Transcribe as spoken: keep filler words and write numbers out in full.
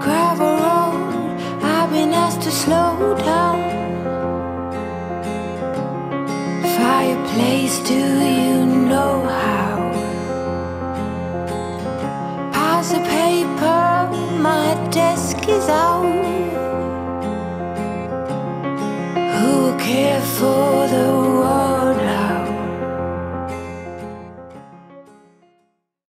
Gravel road, I've been asked to slow down. Fireplace, do you know how? Piles of paper, my desk is out. Who will care for